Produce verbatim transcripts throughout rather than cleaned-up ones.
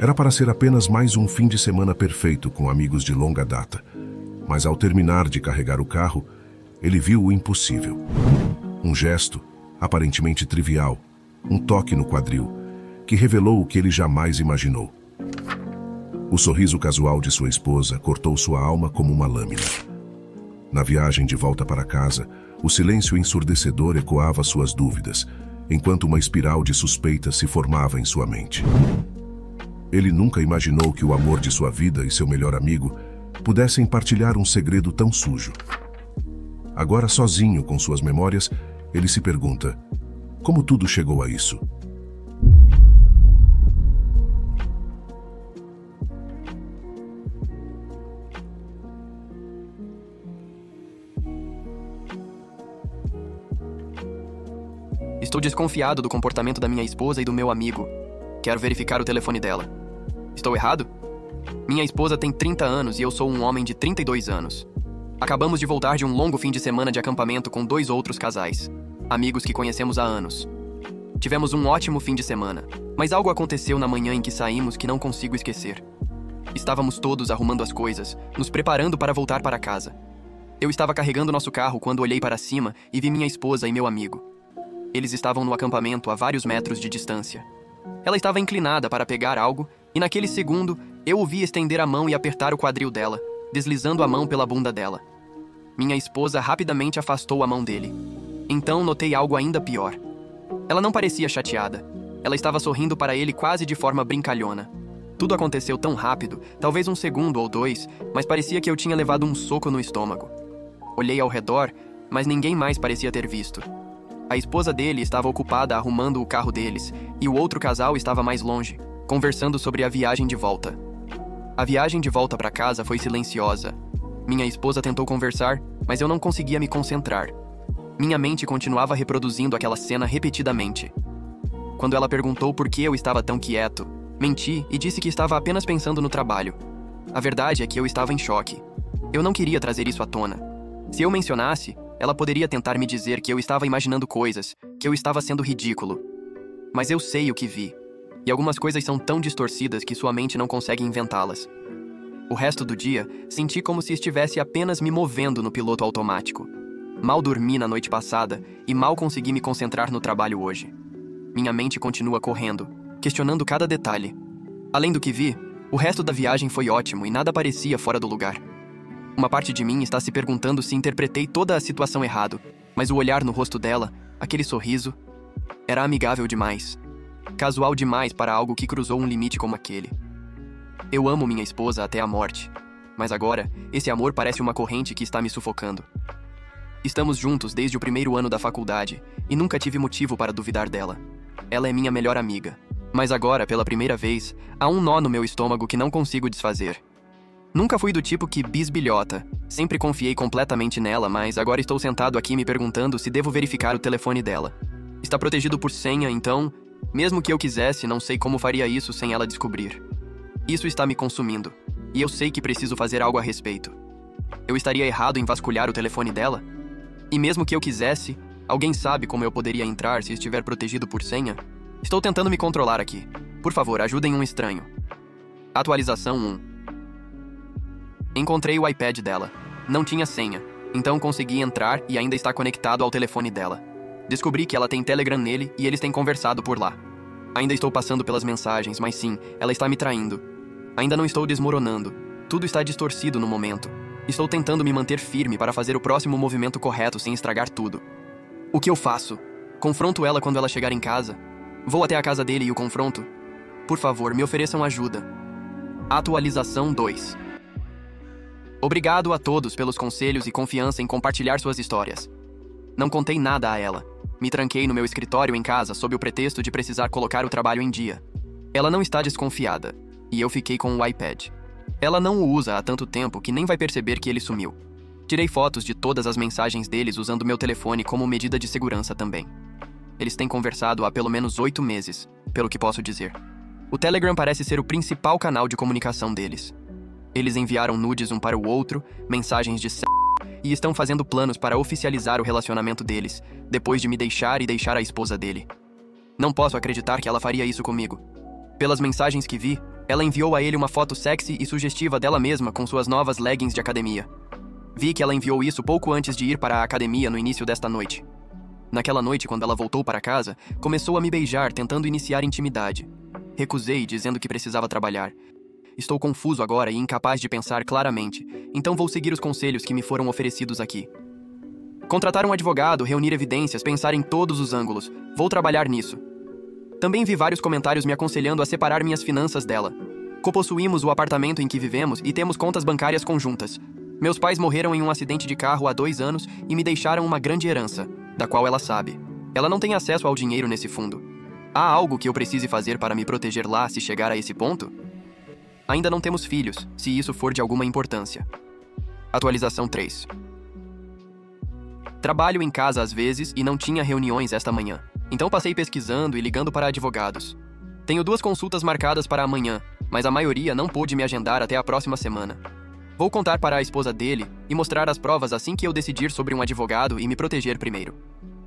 Era para ser apenas mais um fim de semana perfeito com amigos de longa data. Mas ao terminar de carregar o carro, ele viu o impossível. Um gesto, aparentemente trivial, um toque no quadril, que revelou o que ele jamais imaginou. O sorriso casual de sua esposa cortou sua alma como uma lâmina. Na viagem de volta para casa, o silêncio ensurdecedor ecoava suas dúvidas, enquanto uma espiral de suspeitas se formava em sua mente. Ele nunca imaginou que o amor de sua vida e seu melhor amigo pudessem partilhar um segredo tão sujo. Agora, sozinho com suas memórias, ele se pergunta: como tudo chegou a isso? Estou desconfiado do comportamento da minha esposa e do meu amigo. Quero verificar o telefone dela. Estou errado? Minha esposa tem trinta anos e eu sou um homem de trinta e dois anos. Acabamos de voltar de um longo fim de semana de acampamento com dois outros casais, amigos que conhecemos há anos. Tivemos um ótimo fim de semana, mas algo aconteceu na manhã em que saímos que não consigo esquecer. Estávamos todos arrumando as coisas, nos preparando para voltar para casa. Eu estava carregando nosso carro quando olhei para cima e vi minha esposa e meu amigo. Eles estavam no acampamento a vários metros de distância. Ela estava inclinada para pegar algo, e naquele segundo, eu o vi estender a mão e apertar o quadril dela, deslizando a mão pela bunda dela. Minha esposa rapidamente afastou a mão dele. Então notei algo ainda pior. Ela não parecia chateada. Ela estava sorrindo para ele quase de forma brincalhona. Tudo aconteceu tão rápido, talvez um segundo ou dois, mas parecia que eu tinha levado um soco no estômago. Olhei ao redor, mas ninguém mais parecia ter visto. A esposa dele estava ocupada arrumando o carro deles, e o outro casal estava mais longe, conversando sobre a viagem de volta. A viagem de volta para casa foi silenciosa. Minha esposa tentou conversar, mas eu não conseguia me concentrar. Minha mente continuava reproduzindo aquela cena repetidamente. Quando ela perguntou por que eu estava tão quieto, menti e disse que estava apenas pensando no trabalho. A verdade é que eu estava em choque. Eu não queria trazer isso à tona. Se eu mencionasse, ela poderia tentar me dizer que eu estava imaginando coisas, que eu estava sendo ridículo. Mas eu sei o que vi. E algumas coisas são tão distorcidas que sua mente não consegue inventá-las. O resto do dia, senti como se estivesse apenas me movendo no piloto automático. Mal dormi na noite passada e mal consegui me concentrar no trabalho hoje. Minha mente continua correndo, questionando cada detalhe. Além do que vi, o resto da viagem foi ótimo e nada parecia fora do lugar. Uma parte de mim está se perguntando se interpretei toda a situação errado, mas o olhar no rosto dela, aquele sorriso, era amigável demais. Casual demais para algo que cruzou um limite como aquele. Eu amo minha esposa até a morte, mas agora, esse amor parece uma corrente que está me sufocando. Estamos juntos desde o primeiro ano da faculdade e nunca tive motivo para duvidar dela. Ela é minha melhor amiga, mas agora, pela primeira vez, há um nó no meu estômago que não consigo desfazer. Nunca fui do tipo que bisbilhota. Sempre confiei completamente nela, mas agora estou sentado aqui me perguntando se devo verificar o telefone dela. Está protegido por senha, então, mesmo que eu quisesse, não sei como faria isso sem ela descobrir. Isso está me consumindo, e eu sei que preciso fazer algo a respeito. Eu estaria errado em vasculhar o telefone dela? E mesmo que eu quisesse, alguém sabe como eu poderia entrar se estiver protegido por senha? Estou tentando me controlar aqui. Por favor, ajudem um estranho. Atualização um. Encontrei o iPad dela. Não tinha senha, então consegui entrar e ainda está conectado ao telefone dela. Descobri que ela tem Telegram nele e eles têm conversado por lá. Ainda estou passando pelas mensagens, mas sim, ela está me traindo. Ainda não estou desmoronando. Tudo está distorcido no momento. Estou tentando me manter firme para fazer o próximo movimento correto sem estragar tudo. O que eu faço? Confronto ela quando ela chegar em casa? Vou até a casa dele e o confronto? Por favor, me ofereçam ajuda. Atualização dois. Obrigado a todos pelos conselhos e confiança em compartilhar suas histórias. Não contei nada a ela. Me tranquei no meu escritório em casa sob o pretexto de precisar colocar o trabalho em dia. Ela não está desconfiada, e eu fiquei com o iPad. Ela não o usa há tanto tempo que nem vai perceber que ele sumiu. Tirei fotos de todas as mensagens deles usando meu telefone como medida de segurança também. Eles têm conversado há pelo menos oito meses, pelo que posso dizer. O Telegram parece ser o principal canal de comunicação deles. Eles enviaram nudes um para o outro, mensagens de c... e estão fazendo planos para oficializar o relacionamento deles, depois de me deixar e deixar a esposa dele. Não posso acreditar que ela faria isso comigo. Pelas mensagens que vi, Ela enviou a ele uma foto sexy e sugestiva dela mesma com suas novas leggings de academia. Vi que ela enviou isso pouco antes de ir para a academia no início desta noite. Naquela noite, quando ela voltou para casa, começou a me beijar, tentando iniciar intimidade. Recusei, dizendo que precisava trabalhar. Estou confuso agora e incapaz de pensar claramente, então vou seguir os conselhos que me foram oferecidos aqui. Contratar um advogado, reunir evidências, pensar em todos os ângulos. Vou trabalhar nisso. Também vi vários comentários me aconselhando a separar minhas finanças dela. Copossuímos o apartamento em que vivemos e temos contas bancárias conjuntas. Meus pais morreram em um acidente de carro há dois anos e me deixaram uma grande herança, da qual ela sabe. Ela não tem acesso ao dinheiro nesse fundo. Há algo que eu precise fazer para me proteger lá se chegar a esse ponto? Ainda não temos filhos, se isso for de alguma importância. Atualização três. Trabalho em casa às vezes e não tinha reuniões esta manhã. Então passei pesquisando e ligando para advogados. Tenho duas consultas marcadas para amanhã, mas a maioria não pôde me agendar até a próxima semana. Vou contar para a esposa dele e mostrar as provas assim que eu decidir sobre um advogado e me proteger primeiro.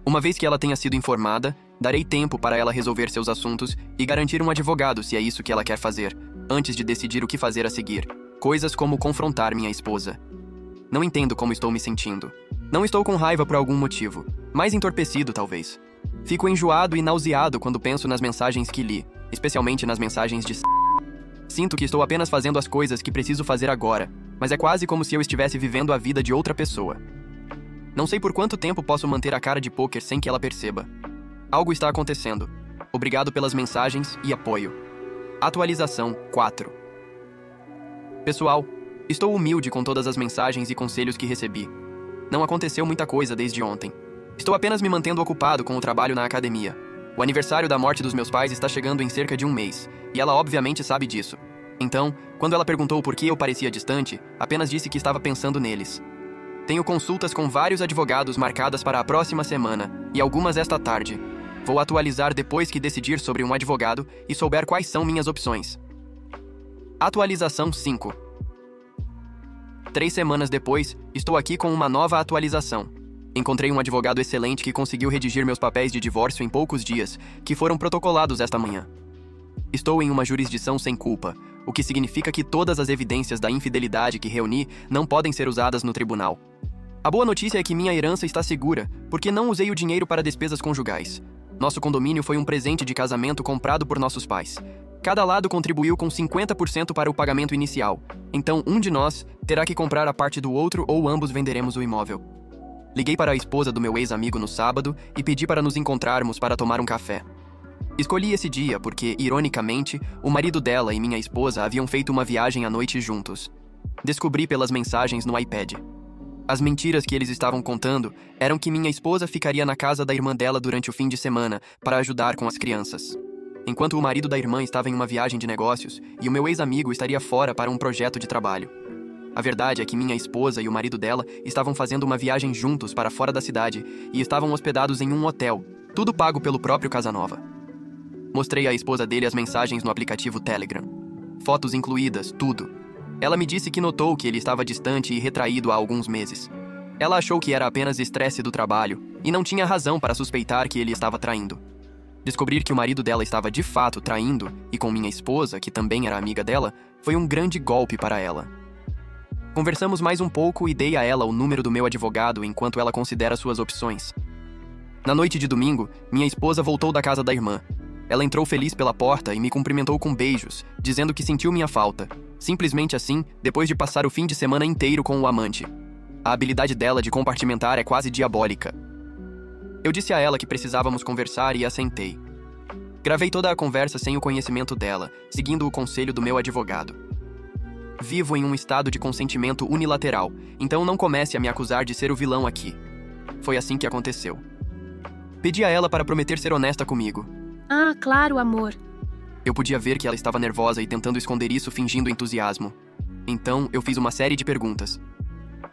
Uma vez que ela tenha sido informada, darei tempo para ela resolver seus assuntos e garantir um advogado se é isso que ela quer fazer, antes de decidir o que fazer a seguir. Coisas como confrontar minha esposa. Não entendo como estou me sentindo. Não estou com raiva por algum motivo, mais entorpecido talvez. Fico enjoado e nauseado quando penso nas mensagens que li, especialmente nas mensagens de... Sinto que estou apenas fazendo as coisas que preciso fazer agora, mas é quase como se eu estivesse vivendo a vida de outra pessoa. Não sei por quanto tempo posso manter a cara de pôquer sem que ela perceba. Algo está acontecendo. Obrigado pelas mensagens e apoio. Atualização quatro. Pessoal, estou humilde com todas as mensagens e conselhos que recebi. Não aconteceu muita coisa desde ontem. Estou apenas me mantendo ocupado com o trabalho na academia. O aniversário da morte dos meus pais está chegando em cerca de um mês, e ela obviamente sabe disso. Então, quando ela perguntou por que eu parecia distante, apenas disse que estava pensando neles. Tenho consultas com vários advogados marcadas para a próxima semana, e algumas esta tarde. Vou atualizar depois que decidir sobre um advogado e souber quais são minhas opções. Atualização cinco. Três semanas depois, estou aqui com uma nova atualização. Encontrei um advogado excelente que conseguiu redigir meus papéis de divórcio em poucos dias, que foram protocolados esta manhã. Estou em uma jurisdição sem culpa, o que significa que todas as evidências da infidelidade que reuni não podem ser usadas no tribunal. A boa notícia é que minha herança está segura, porque não usei o dinheiro para despesas conjugais. Nosso condomínio foi um presente de casamento comprado por nossos pais. Cada lado contribuiu com cinquenta por cento para o pagamento inicial, então um de nós terá que comprar a parte do outro ou ambos venderemos o imóvel. Liguei para a esposa do meu ex-amigo no sábado e pedi para nos encontrarmos para tomar um café. Escolhi esse dia porque, ironicamente, o marido dela e minha esposa haviam feito uma viagem à noite juntos. Descobri pelas mensagens no iPad. As mentiras que eles estavam contando eram que minha esposa ficaria na casa da irmã dela durante o fim de semana para ajudar com as crianças, enquanto o marido da irmã estava em uma viagem de negócios e o meu ex-amigo estaria fora para um projeto de trabalho. A verdade é que minha esposa e o marido dela estavam fazendo uma viagem juntos para fora da cidade e estavam hospedados em um hotel, tudo pago pelo próprio Casanova. Mostrei à esposa dele as mensagens no aplicativo Telegram. Fotos incluídas, tudo. Ela me disse que notou que ele estava distante e retraído há alguns meses. Ela achou que era apenas estresse do trabalho e não tinha razão para suspeitar que ele estava traindo. Descobrir que o marido dela estava de fato traindo, e com minha esposa, que também era amiga dela, foi um grande golpe para ela. Conversamos mais um pouco e dei a ela o número do meu advogado enquanto ela considera suas opções. Na noite de domingo, minha esposa voltou da casa da irmã. Ela entrou feliz pela porta e me cumprimentou com beijos, dizendo que sentiu minha falta, simplesmente assim, depois de passar o fim de semana inteiro com o amante. A habilidade dela de compartimentar é quase diabólica. Eu disse a ela que precisávamos conversar e assentei. Gravei toda a conversa sem o conhecimento dela, seguindo o conselho do meu advogado. Vivo em um estado de consentimento unilateral, então não comece a me acusar de ser o vilão aqui. Foi assim que aconteceu. Pedi a ela para prometer ser honesta comigo. Ah, claro, amor. Eu podia ver que ela estava nervosa e tentando esconder isso fingindo entusiasmo. Então, eu fiz uma série de perguntas.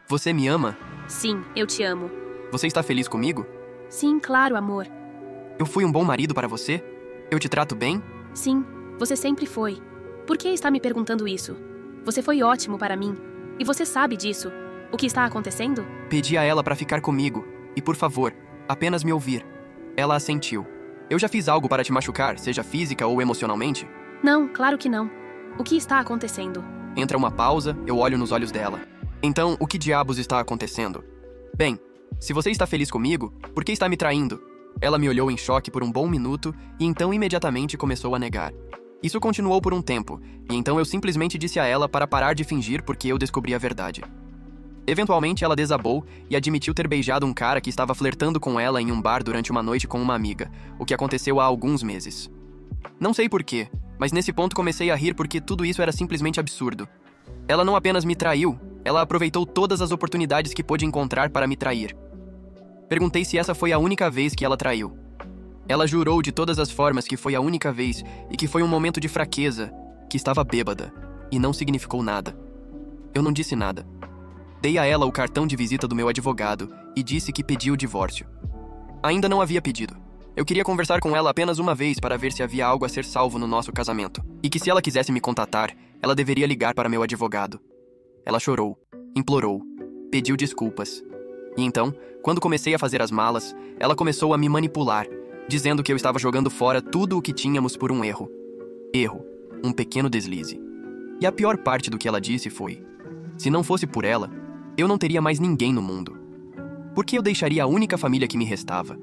Você me ama? Sim, eu te amo. Você está feliz comigo? Sim, claro, amor. Eu fui um bom marido para você? Eu te trato bem? Sim, você sempre foi. Por que está me perguntando isso? Você foi ótimo para mim. E você sabe disso. O que está acontecendo? Pedi a ela para ficar comigo. E, por favor, apenas me ouvir. Ela assentiu. Eu já fiz algo para te machucar, seja física ou emocionalmente? Não, claro que não. O que está acontecendo? Entra uma pausa, eu olho nos olhos dela. Então, o que diabos está acontecendo? Bem, se você está feliz comigo, por que está me traindo? Ela me olhou em choque por um bom minuto e então imediatamente começou a negar. Isso continuou por um tempo, e então eu simplesmente disse a ela para parar de fingir porque eu descobri a verdade. Eventualmente, ela desabou e admitiu ter beijado um cara que estava flertando com ela em um bar durante uma noite com uma amiga, o que aconteceu há alguns meses. Não sei porquê, mas nesse ponto comecei a rir porque tudo isso era simplesmente absurdo. Ela não apenas me traiu, ela aproveitou todas as oportunidades que pôde encontrar para me trair. Perguntei se essa foi a única vez que ela traiu. Ela jurou de todas as formas que foi a única vez e que foi um momento de fraqueza, que estava bêbada, e não significou nada. Eu não disse nada. Dei a ela o cartão de visita do meu advogado e disse que pedi o divórcio. Ainda não havia pedido. Eu queria conversar com ela apenas uma vez para ver se havia algo a ser salvo no nosso casamento, e que se ela quisesse me contatar, ela deveria ligar para meu advogado. Ela chorou, implorou, pediu desculpas. E então, quando comecei a fazer as malas, ela começou a me manipular, dizendo que eu estava jogando fora tudo o que tínhamos por um erro. Erro, um pequeno deslize. E a pior parte do que ela disse foi: se não fosse por ela, eu não teria mais ninguém no mundo. Por que eu deixaria a única família que me restava?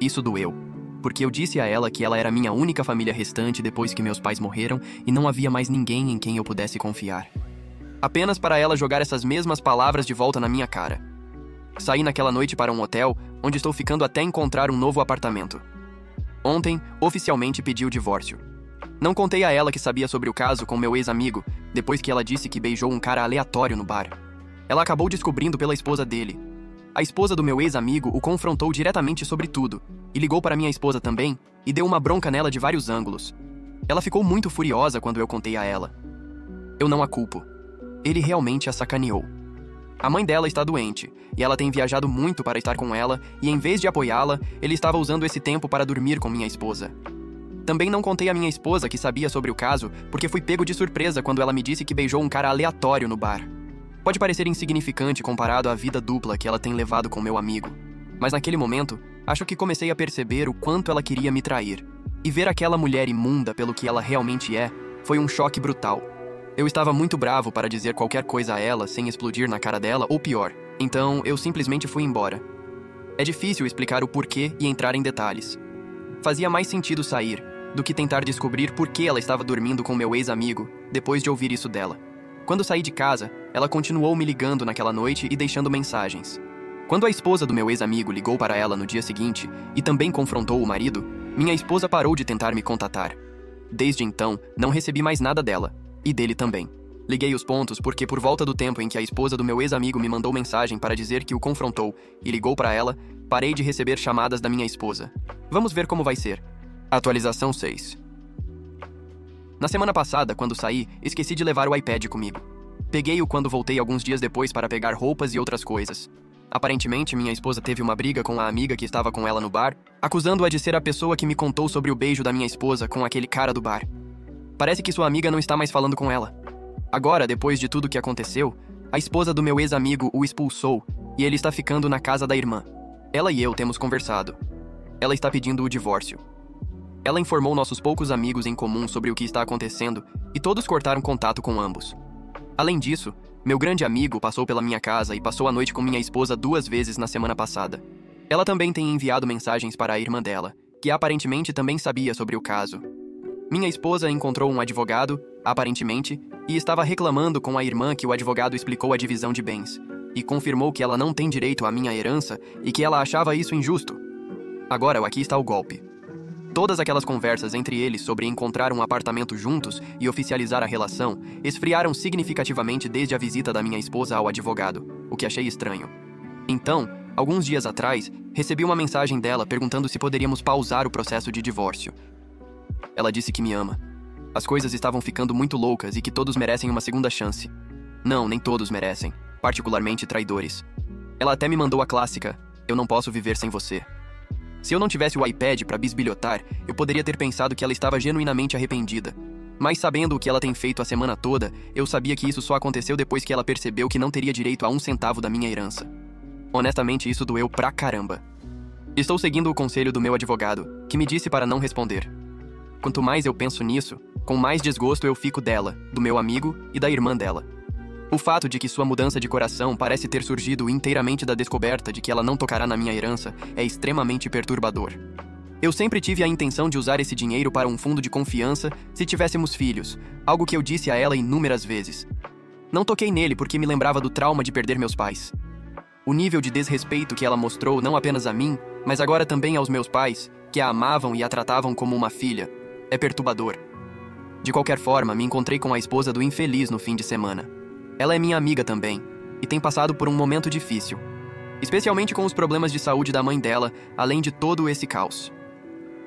Isso doeu, porque eu disse a ela que ela era minha única família restante depois que meus pais morreram e não havia mais ninguém em quem eu pudesse confiar. Apenas para ela jogar essas mesmas palavras de volta na minha cara. Saí naquela noite para um hotel, onde estou ficando até encontrar um novo apartamento. Ontem, oficialmente pedi o divórcio. Não contei a ela que sabia sobre o caso com meu ex-amigo, depois que ela disse que beijou um cara aleatório no bar. Ela acabou descobrindo pela esposa dele. A esposa do meu ex-amigo o confrontou diretamente sobre tudo, e ligou para minha esposa também, e deu uma bronca nela de vários ângulos. Ela ficou muito furiosa quando eu contei a ela. Eu não a culpo. Ele realmente a sacaneou. A mãe dela está doente, e ela tem viajado muito para estar com ela, e em vez de apoiá-la, ele estava usando esse tempo para dormir com minha esposa. Também não contei a minha esposa que sabia sobre o caso, porque fui pego de surpresa quando ela me disse que beijou um cara aleatório no bar. Pode parecer insignificante comparado à vida dupla que ela tem levado com meu amigo, mas naquele momento, acho que comecei a perceber o quanto ela queria me trair. E ver aquela mulher imunda pelo que ela realmente é, foi um choque brutal. Eu estava muito bravo para dizer qualquer coisa a ela sem explodir na cara dela ou pior. Então, eu simplesmente fui embora. É difícil explicar o porquê e entrar em detalhes. Fazia mais sentido sair do que tentar descobrir por que ela estava dormindo com meu ex-amigo depois de ouvir isso dela. Quando saí de casa, ela continuou me ligando naquela noite e deixando mensagens. Quando a esposa do meu ex-amigo ligou para ela no dia seguinte e também confrontou o marido, minha esposa parou de tentar me contatar. Desde então, não recebi mais nada dela. E dele também. Liguei os pontos porque por volta do tempo em que a esposa do meu ex-amigo me mandou mensagem para dizer que o confrontou e ligou para ela, parei de receber chamadas da minha esposa. Vamos ver como vai ser. Atualização seis. Na semana passada, quando saí, esqueci de levar o iPad comigo. Peguei-o quando voltei alguns dias depois para pegar roupas e outras coisas. Aparentemente, minha esposa teve uma briga com a amiga que estava com ela no bar, acusando-a de ser a pessoa que me contou sobre o beijo da minha esposa com aquele cara do bar. Parece que sua amiga não está mais falando com ela. Agora, depois de tudo o que aconteceu, a esposa do meu ex-amigo o expulsou e ele está ficando na casa da irmã. Ela e eu temos conversado. Ela está pedindo o divórcio. Ela informou nossos poucos amigos em comum sobre o que está acontecendo e todos cortaram contato com ambos. Além disso, meu grande amigo passou pela minha casa e passou a noite com minha esposa duas vezes na semana passada. Ela também tem enviado mensagens para a irmã dela, que aparentemente também sabia sobre o caso. Minha esposa encontrou um advogado, aparentemente, e estava reclamando com a irmã que o advogado explicou a divisão de bens, e confirmou que ela não tem direito à minha herança e que ela achava isso injusto. Agora, aqui está o golpe. Todas aquelas conversas entre eles sobre encontrar um apartamento juntos e oficializar a relação esfriaram significativamente desde a visita da minha esposa ao advogado, o que achei estranho. Então, alguns dias atrás, recebi uma mensagem dela perguntando se poderíamos pausar o processo de divórcio. Ela disse que me ama. As coisas estavam ficando muito loucas e que todos merecem uma segunda chance. Não, nem todos merecem, particularmente traidores. Ela até me mandou a clássica: eu não posso viver sem você. Se eu não tivesse o iPad para bisbilhotar, eu poderia ter pensado que ela estava genuinamente arrependida. Mas sabendo o que ela tem feito a semana toda, eu sabia que isso só aconteceu depois que ela percebeu que não teria direito a um centavo da minha herança. Honestamente, isso doeu pra caramba. Estou seguindo o conselho do meu advogado, que me disse para não responder. Quanto mais eu penso nisso, com mais desgosto eu fico dela, do meu amigo e da irmã dela. O fato de que sua mudança de coração parece ter surgido inteiramente da descoberta de que ela não tocará na minha herança é extremamente perturbador. Eu sempre tive a intenção de usar esse dinheiro para um fundo de confiança se tivéssemos filhos, algo que eu disse a ela inúmeras vezes. Não toquei nele porque me lembrava do trauma de perder meus pais. O nível de desrespeito que ela mostrou não apenas a mim, mas agora também aos meus pais, que a amavam e a tratavam como uma filha, é perturbador. De qualquer forma, me encontrei com a esposa do infeliz no fim de semana. Ela é minha amiga também, e tem passado por um momento difícil, especialmente com os problemas de saúde da mãe dela, além de todo esse caos.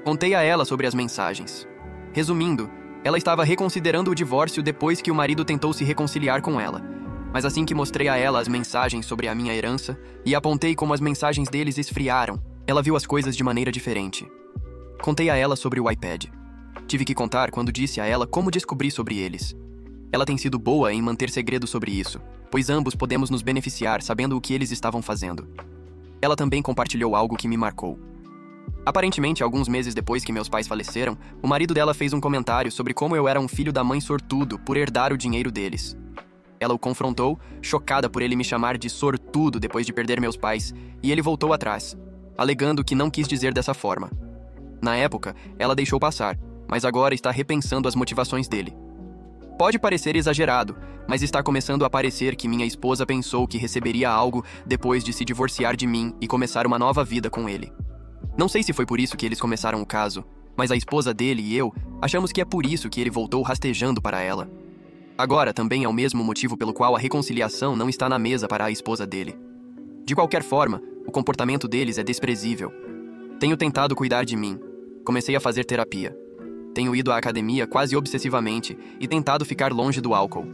Contei a ela sobre as mensagens. Resumindo, ela estava reconsiderando o divórcio depois que o marido tentou se reconciliar com ela. Mas assim que mostrei a ela as mensagens sobre a minha herança e apontei como as mensagens deles esfriaram, ela viu as coisas de maneira diferente. Contei a ela sobre o iPad. Tive que contar quando disse a ela como descobri sobre eles. Ela tem sido boa em manter segredo sobre isso, pois ambos podemos nos beneficiar sabendo o que eles estavam fazendo. Ela também compartilhou algo que me marcou. Aparentemente, alguns meses depois que meus pais faleceram, o marido dela fez um comentário sobre como eu era um filho da mãe sortudo por herdar o dinheiro deles. Ela o confrontou, chocada por ele me chamar de sortudo depois de perder meus pais, e ele voltou atrás, alegando que não quis dizer dessa forma. Na época, ela deixou passar, mas agora está repensando as motivações dele. Pode parecer exagerado, mas está começando a parecer que minha esposa pensou que receberia algo depois de se divorciar de mim e começar uma nova vida com ele. Não sei se foi por isso que eles começaram o caso, mas a esposa dele e eu achamos que é por isso que ele voltou rastejando para ela. Agora também é o mesmo motivo pelo qual a reconciliação não está na mesa para a esposa dele. De qualquer forma, o comportamento deles é desprezível. Tenho tentado cuidar de mim. Comecei a fazer terapia. Tenho ido à academia quase obsessivamente e tentado ficar longe do álcool.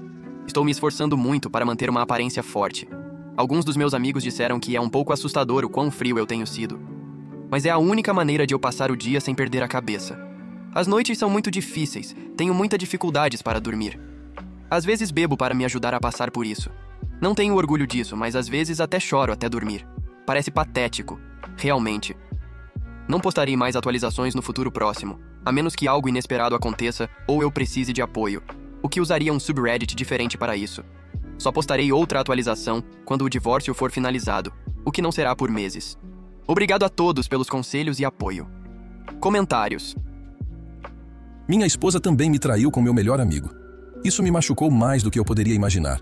Estou me esforçando muito para manter uma aparência forte. Alguns dos meus amigos disseram que é um pouco assustador o quão frio eu tenho sido. Mas é a única maneira de eu passar o dia sem perder a cabeça. As noites são muito difíceis, tenho muitas dificuldades para dormir. Às vezes bebo para me ajudar a passar por isso. Não tenho orgulho disso, mas às vezes até choro até dormir. Parece patético, realmente. Não postarei mais atualizações no futuro próximo, a menos que algo inesperado aconteça ou eu precise de apoio, o que usaria um subreddit diferente para isso. Só postarei outra atualização quando o divórcio for finalizado, o que não será por meses. Obrigado a todos pelos conselhos e apoio. Comentários. Minha esposa também me traiu com meu melhor amigo. Isso me machucou mais do que eu poderia imaginar.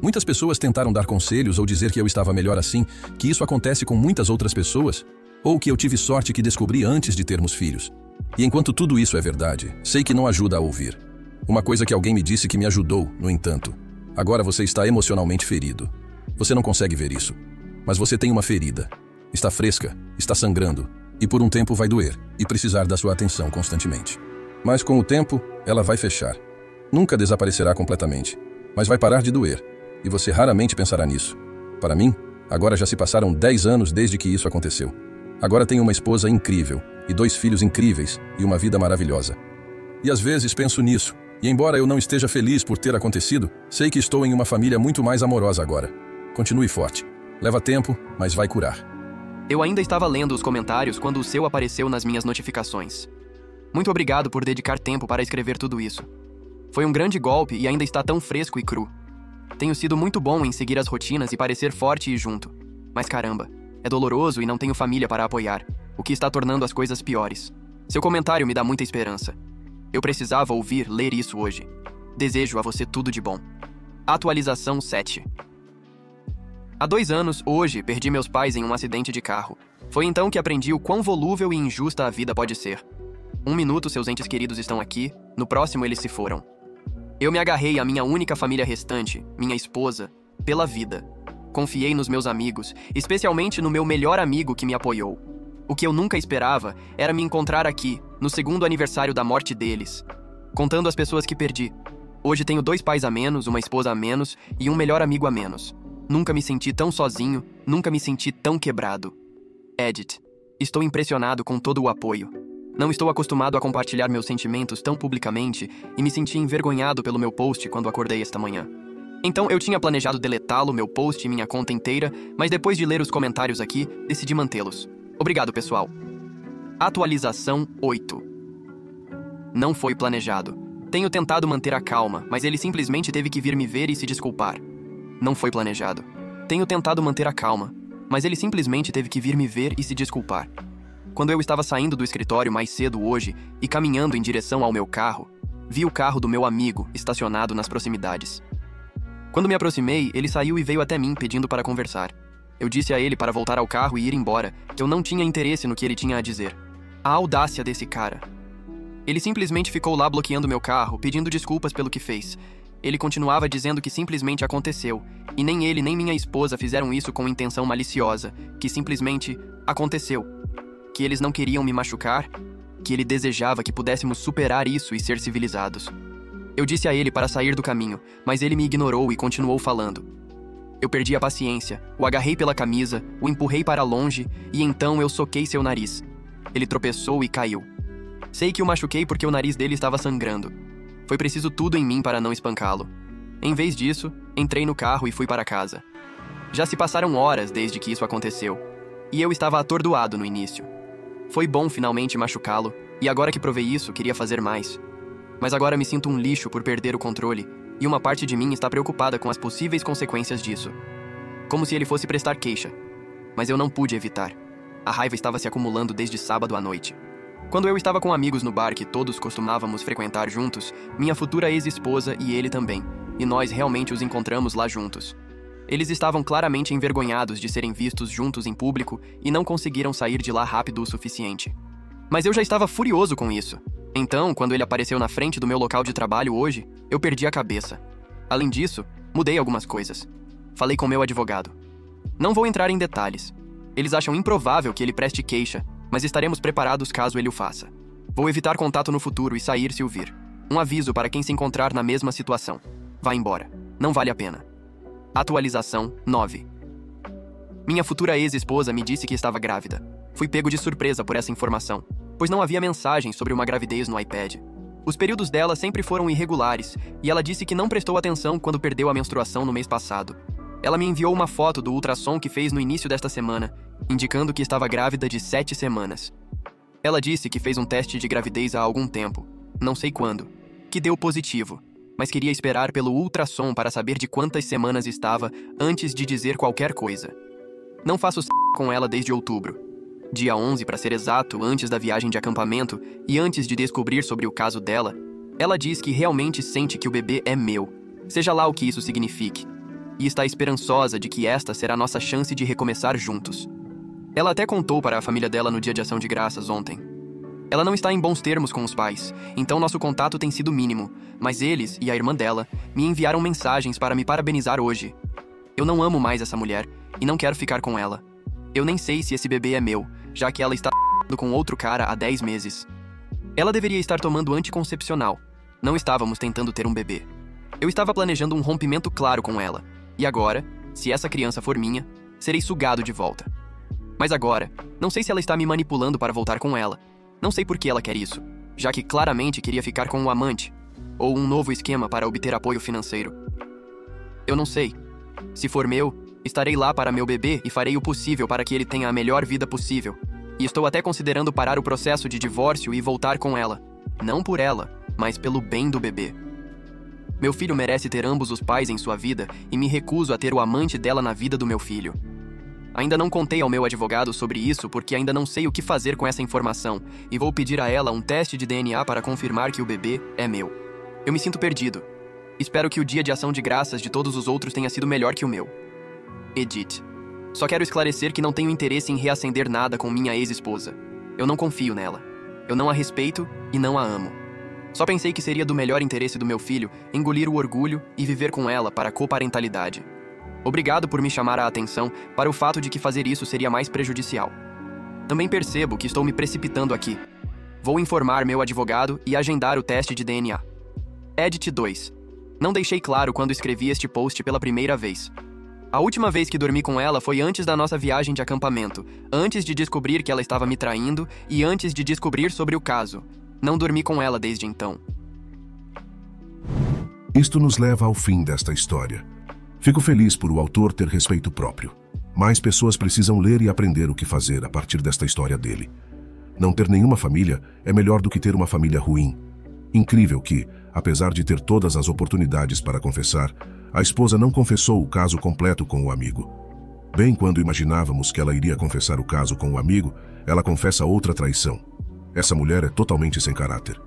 Muitas pessoas tentaram dar conselhos ou dizer que eu estava melhor assim, que isso acontece com muitas outras pessoas, ou que eu tive sorte que descobri antes de termos filhos. E enquanto tudo isso é verdade, sei que não ajuda a ouvir. Uma coisa que alguém me disse que me ajudou, no entanto. Agora você está emocionalmente ferido. Você não consegue ver isso. Mas você tem uma ferida. Está fresca, está sangrando, e por um tempo vai doer e precisar da sua atenção constantemente. Mas com o tempo, ela vai fechar. Nunca desaparecerá completamente, mas vai parar de doer, e você raramente pensará nisso. Para mim, agora já se passaram dez anos desde que isso aconteceu. Agora tenho uma esposa incrível, e dois filhos incríveis, e uma vida maravilhosa. E às vezes penso nisso, e embora eu não esteja feliz por ter acontecido, sei que estou em uma família muito mais amorosa agora. Continue forte. Leva tempo, mas vai curar. Eu ainda estava lendo os comentários quando o seu apareceu nas minhas notificações. Muito obrigado por dedicar tempo para escrever tudo isso. Foi um grande golpe e ainda está tão fresco e cru. Tenho sido muito bom em seguir as rotinas e parecer forte e junto. Mas caramba, é doloroso e não tenho família para apoiar, o que está tornando as coisas piores. Seu comentário me dá muita esperança. Eu precisava ouvir, ler isso hoje. Desejo a você tudo de bom. Atualização sete. Há dois anos, hoje, perdi meus pais em um acidente de carro. Foi então que aprendi o quão volúvel e injusta a vida pode ser. Um minuto seus entes queridos estão aqui, no próximo eles se foram. Eu me agarrei à minha única família restante, minha esposa, pela vida. Confiei nos meus amigos, especialmente no meu melhor amigo que me apoiou. O que eu nunca esperava era me encontrar aqui, no segundo aniversário da morte deles, contando as pessoas que perdi. Hoje tenho dois pais a menos, uma esposa a menos e um melhor amigo a menos. Nunca me senti tão sozinho, nunca me senti tão quebrado. Edit. Estou impressionado com todo o apoio. Não estou acostumado a compartilhar meus sentimentos tão publicamente e me senti envergonhado pelo meu post quando acordei esta manhã. Então eu tinha planejado deletá-lo, meu post e minha conta inteira, mas depois de ler os comentários aqui, decidi mantê-los. Obrigado, pessoal. Atualização oito. Não foi planejado. Tenho tentado manter a calma, mas ele simplesmente teve que vir me ver e se desculpar. Não foi planejado. Tenho tentado manter a calma, mas ele simplesmente teve que vir me ver e se desculpar. Quando eu estava saindo do escritório mais cedo hoje e caminhando em direção ao meu carro, vi o carro do meu amigo estacionado nas proximidades. Quando me aproximei, ele saiu e veio até mim pedindo para conversar. Eu disse a ele para voltar ao carro e ir embora, que eu não tinha interesse no que ele tinha a dizer. A audácia desse cara. Ele simplesmente ficou lá bloqueando meu carro, pedindo desculpas pelo que fez. Ele continuava dizendo que simplesmente aconteceu, e nem ele nem minha esposa fizeram isso com intenção maliciosa, que simplesmente aconteceu. Que eles não queriam me machucar, que ele desejava que pudéssemos superar isso e ser civilizados. Eu disse a ele para sair do caminho, mas ele me ignorou e continuou falando. Eu perdi a paciência, o agarrei pela camisa, o empurrei para longe, e então eu soquei seu nariz. Ele tropeçou e caiu. Sei que o machuquei porque o nariz dele estava sangrando. Foi preciso tudo em mim para não espancá-lo. Em vez disso, entrei no carro e fui para casa. Já se passaram horas desde que isso aconteceu, e eu estava atordoado no início. Foi bom finalmente machucá-lo, e agora que provei isso, queria fazer mais. Mas agora me sinto um lixo por perder o controle, e uma parte de mim está preocupada com as possíveis consequências disso. Como se ele fosse prestar queixa. Mas eu não pude evitar. A raiva estava se acumulando desde sábado à noite. Quando eu estava com amigos no bar que todos costumávamos frequentar juntos, minha futura ex-esposa e ele também, e nós realmente os encontramos lá juntos. Eles estavam claramente envergonhados de serem vistos juntos em público e não conseguiram sair de lá rápido o suficiente. Mas eu já estava furioso com isso. Então, quando ele apareceu na frente do meu local de trabalho hoje, eu perdi a cabeça. Além disso, mudei algumas coisas. Falei com meu advogado. Não vou entrar em detalhes. Eles acham improvável que ele preste queixa, mas estaremos preparados caso ele o faça. Vou evitar contato no futuro e sair se o vir. Um aviso para quem se encontrar na mesma situação. Vá embora. Não vale a pena. Atualização nove. Minha futura ex-esposa me disse que estava grávida. Fui pego de surpresa por essa informação, pois não havia mensagem sobre uma gravidez no iPad. Os períodos dela sempre foram irregulares, e ela disse que não prestou atenção quando perdeu a menstruação no mês passado. Ela me enviou uma foto do ultrassom que fez no início desta semana, indicando que estava grávida de sete semanas. Ela disse que fez um teste de gravidez há algum tempo, não sei quando, que deu positivo, mas queria esperar pelo ultrassom para saber de quantas semanas estava antes de dizer qualquer coisa. Não faço s*** com ela desde outubro. Dia onze, para ser exato, antes da viagem de acampamento e antes de descobrir sobre o caso dela, ela diz que realmente sente que o bebê é meu, seja lá o que isso signifique. E está esperançosa de que esta será nossa chance de recomeçar juntos. Ela até contou para a família dela no dia de Ação de Graças ontem. Ela não está em bons termos com os pais, então nosso contato tem sido mínimo, mas eles e a irmã dela me enviaram mensagens para me parabenizar hoje. Eu não amo mais essa mulher e não quero ficar com ela. Eu nem sei se esse bebê é meu, já que ela está com outro cara há dez meses. Ela deveria estar tomando anticoncepcional. Não estávamos tentando ter um bebê. Eu estava planejando um rompimento claro com ela. E agora, se essa criança for minha, serei sugado de volta. Mas agora, não sei se ela está me manipulando para voltar com ela. Não sei por que ela quer isso, já que claramente queria ficar com um amante, ou um novo esquema para obter apoio financeiro. Eu não sei. Se for meu, estarei lá para meu bebê e farei o possível para que ele tenha a melhor vida possível. E estou até considerando parar o processo de divórcio e voltar com ela. Não por ela, mas pelo bem do bebê. Meu filho merece ter ambos os pais em sua vida e me recuso a ter o amante dela na vida do meu filho. Ainda não contei ao meu advogado sobre isso porque ainda não sei o que fazer com essa informação e vou pedir a ela um teste de D N A para confirmar que o bebê é meu. Eu me sinto perdido. Espero que o dia de Ação de Graças de todos os outros tenha sido melhor que o meu. Edit. Só quero esclarecer que não tenho interesse em reacender nada com minha ex-esposa. Eu não confio nela. Eu não a respeito e não a amo. Só pensei que seria do melhor interesse do meu filho engolir o orgulho e viver com ela para a coparentalidade. Obrigado por me chamar a atenção para o fato de que fazer isso seria mais prejudicial. Também percebo que estou me precipitando aqui. Vou informar meu advogado e agendar o teste de D N A. Edit dois. Não deixei claro quando escrevi este post pela primeira vez. A última vez que dormi com ela foi antes da nossa viagem de acampamento, antes de descobrir que ela estava me traindo e antes de descobrir sobre o caso. Não dormi com ela desde então. Isto nos leva ao fim desta história. Fico feliz por o autor ter respeito próprio. Mais pessoas precisam ler e aprender o que fazer a partir desta história dele. Não ter nenhuma família é melhor do que ter uma família ruim. Incrível que, apesar de ter todas as oportunidades para confessar, a esposa não confessou o caso completo com o amigo. Bem quando imaginávamos que ela iria confessar o caso com o amigo, ela confessa outra traição. Essa mulher é totalmente sem caráter.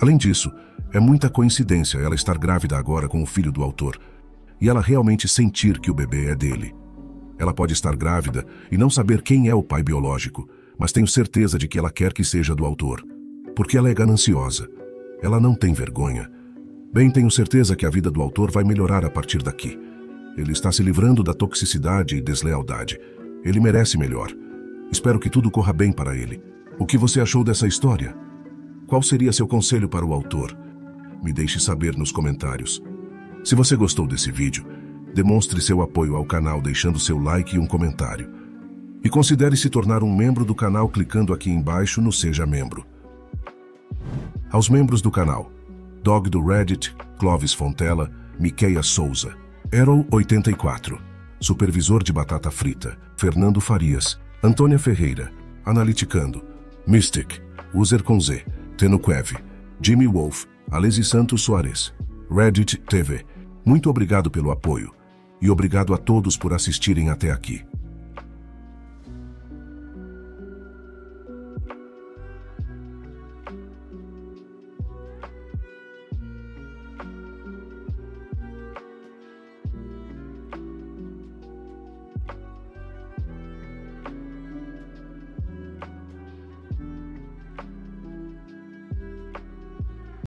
Além disso, é muita coincidência ela estar grávida agora com o filho do autor e ela realmente sentir que o bebê é dele. Ela pode estar grávida e não saber quem é o pai biológico, mas tenho certeza de que ela quer que seja do autor, porque ela é gananciosa. Ela não tem vergonha. Bem, tenho certeza que a vida do autor vai melhorar a partir daqui. Ele está se livrando da toxicidade e deslealdade. Ele merece melhor. Espero que tudo corra bem para ele. O que você achou dessa história? Qual seria seu conselho para o autor? Me deixe saber nos comentários. Se você gostou desse vídeo, demonstre seu apoio ao canal deixando seu like e um comentário. E considere se tornar um membro do canal clicando aqui embaixo no Seja Membro. Aos membros do canal: Dog do Reddit, Clóvis Fontela, Miqueia Souza, Errol oitenta e quatro, Supervisor de Batata Frita, Fernando Farias, Antônia Ferreira, Analiticando, Mystic, User com Z, Tenuqueve, Jimmy Wolf, Alesi Santos Soares, Reddit T V. Muito obrigado pelo apoio e obrigado a todos por assistirem até aqui.